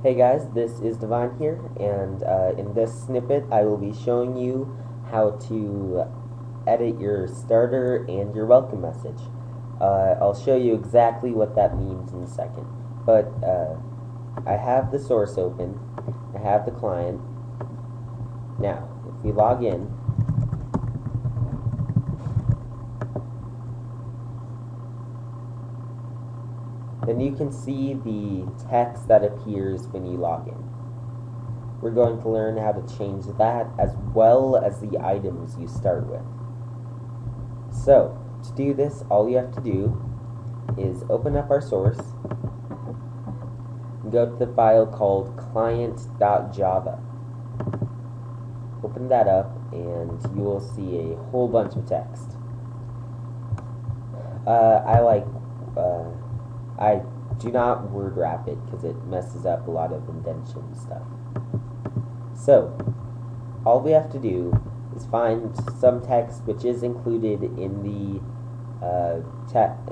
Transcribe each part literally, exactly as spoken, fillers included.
Hey guys, this is Divine here, and uh, in this snippet I will be showing you how to edit your starter and your welcome message. Uh, I'll show you exactly what that means in a second, but uh, I have the source open, I have the client. Now, if we log in, then you can see the text that appears when you log in. We're going to learn how to change that as well as the items you start with. So, to do this, all you have to do is open up our source, and go to the file called Client.java. Open that up, and you will see a whole bunch of text. Uh, I like... Uh, I do not word wrap it because it messes up a lot of indentation stuff. So, all we have to do is find some text which is included in the uh,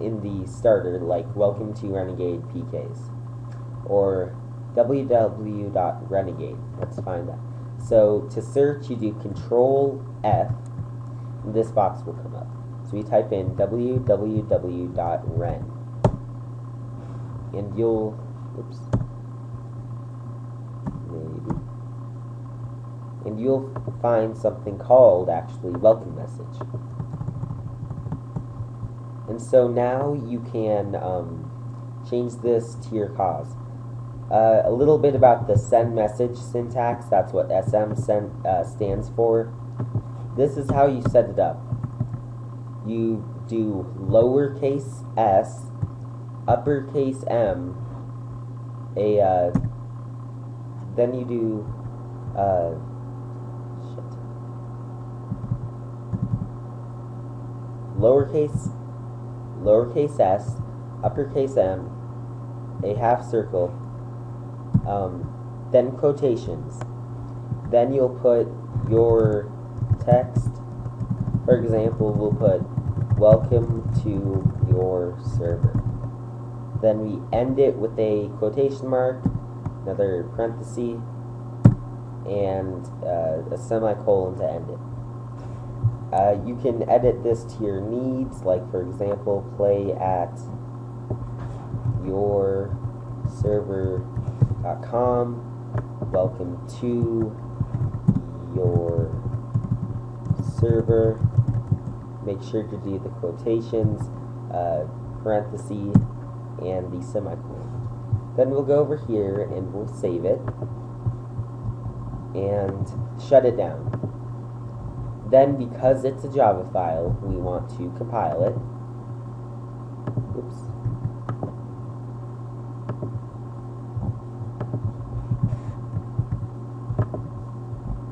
in the starter, like "Welcome to Renegade P Ks" or w w w dot renegade. Let's find that. So to search, you do Control F, and this box will come up. So we type in w w w dot ren. And you'll, oops, maybe, and you'll find something called, actually, welcome message. And so now you can um, change this to your cause. Uh, a little bit about the send message syntax, that's what S M send, uh, stands for. This is how you set it up. You do lowercase s, uppercase M, a, uh, then you do, uh, shit, lowercase, lowercase s, uppercase M, a half circle, um, then quotations, then you'll put your text. For example, we'll put, welcome to your server. Then we end it with a quotation mark, another parenthesis, and uh, a semicolon to end it. Uh, you can edit this to your needs, like for example, play at your server dot com, welcome to your server. Make sure to do the quotations, uh, parenthesis, and the semicolon. Then we'll go over here and we'll save it and shut it down. Then, because it's a Java file, we want to compile it. Oops.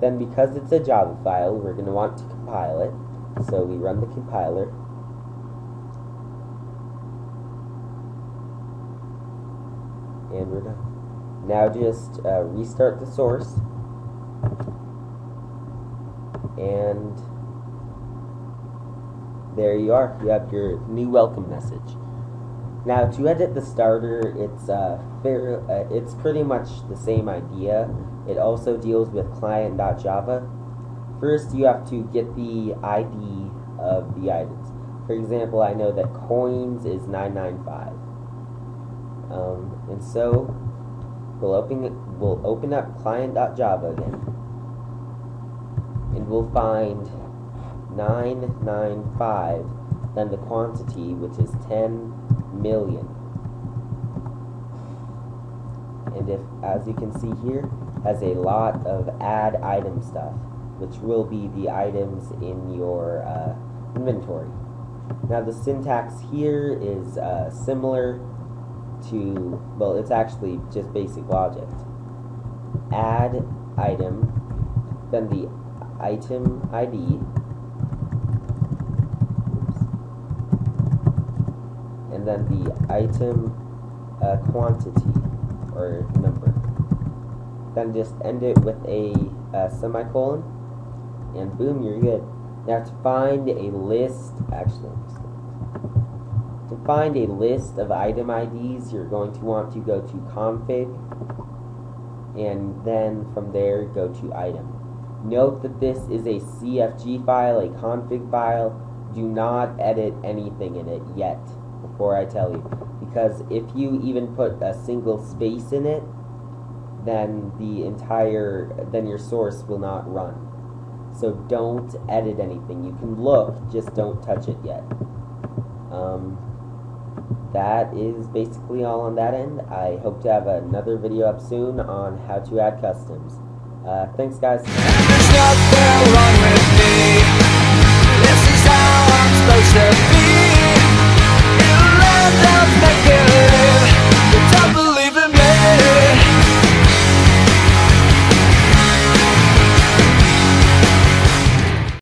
Then, because it's a Java file, we're going to want to compile it. So we run the compiler. And we're done. Now just uh, restart the source, and there you are. You have your new welcome message. Now to edit the starter, it's uh, fair. Uh, it's pretty much the same idea. It also deals with client.java. First, you have to get the I D of the items. For example, I know that coins is nine nine five. Um, and so we'll open we'll open up client.java again, and we'll find nine nine five, then the quantity, which is ten million. And if, as you can see here, has a lot of add item stuff, which will be the items in your uh, inventory. Now the syntax here is uh, similar to, well, it's actually just basic logic. Add item, then the item I D, oops, and then the item uh, quantity or number. Then just end it with a, a semicolon, and boom, you're good. Now to find a list, actually, I'm just To find a list of item I Ds, you're going to want to go to config, and then from there go to item. Note that this is a C F G file, a config file. Do not edit anything in it yet before I tell you, because if you even put a single space in it, then the entire then your source will not run. So don't edit anything. You can look, just don't touch it yet. Um, that is basically all on that end. I hope to have another video up soon on how to add customs. Uh, thanks guys.